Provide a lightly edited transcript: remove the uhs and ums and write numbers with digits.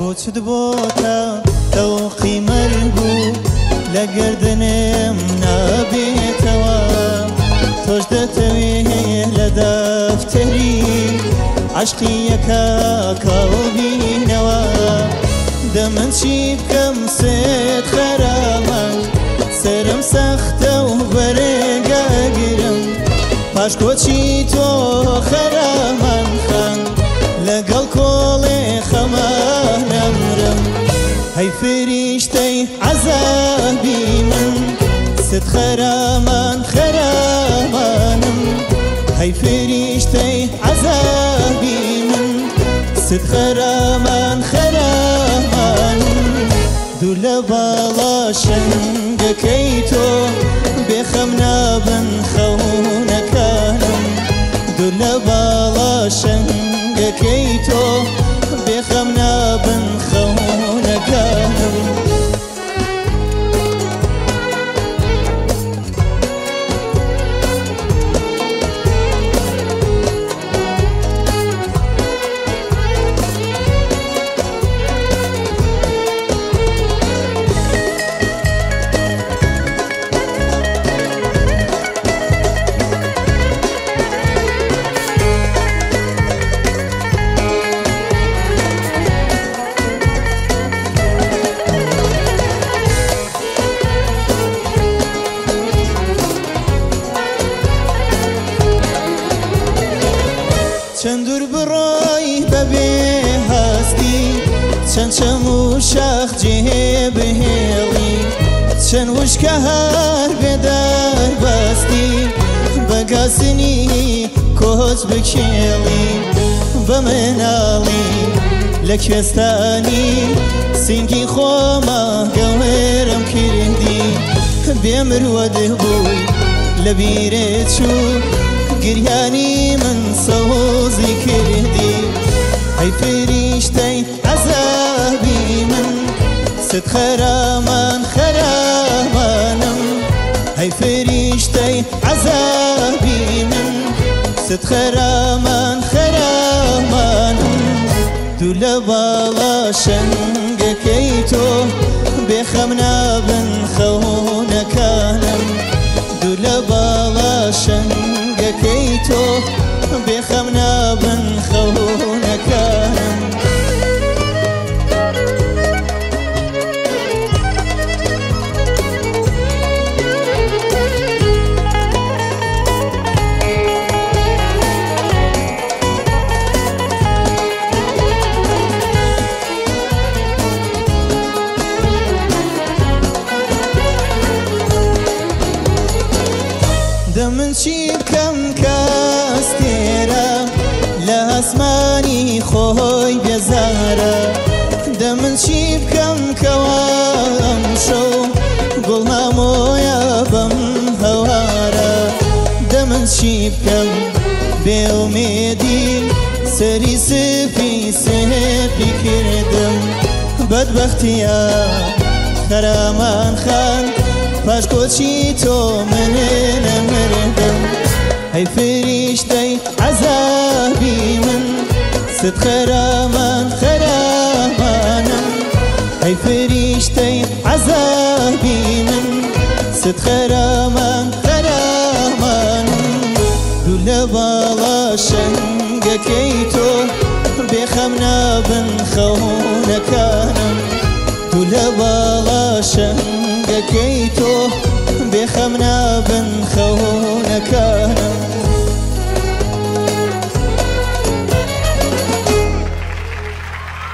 كوچ دبوتا توقي مرغو لقردنم نابيتوا توجدتوي لدفتري عشقي يكا قلبي نوا دمن شيبكم سيد خرامان سرم سخته وبرقا قرم باش كوچي تو خرامان خان لقل كولي خمان هاي فريشتي عذابي من ست خرامان خرامانم هاي فريشتي عذابي من ست خرامان خرامانم دولا بالا شنگكيتو بخمنا بن خونكانم دولا بالا شنگكيتو بخمنا بن خونكانم چندور برای ببی هستی چند چمو شخ جه بهیلی چند وشکه هر بدر بستی بگسنی کهوز بکیلی بمنالی لکستانی سینگی خوما گوهرم کردی بیمر وده بوی لبیره چو گریانی من سوزی کردی ای فرشته عذابی من ست خرامان خرامانم ای فرشته عذابی من ست خرامان خرامانم دولا بالا شنگکی تو بخم نابن خونکانم دولا بالا شنگ كيتو بخمنا بن خونه كان دمن شيبكم كاستيرا لاسماني خوي بزهرا دمن شيبكم كوام شو قلنا مويا بم هوارا دمن شيبكم بأميدي سري سفي سفي كردم بدبختيا خرامان خان باش کوچی تو من نمردم ای فرشته عذابی من ست خرامان خرامانم ای فرشته عذابی من ست خرامان خرامانم دولا بالا شنگکی تو بخم نابن خونکانم دولا بالا شنگکی تو بخمنا بن خونك.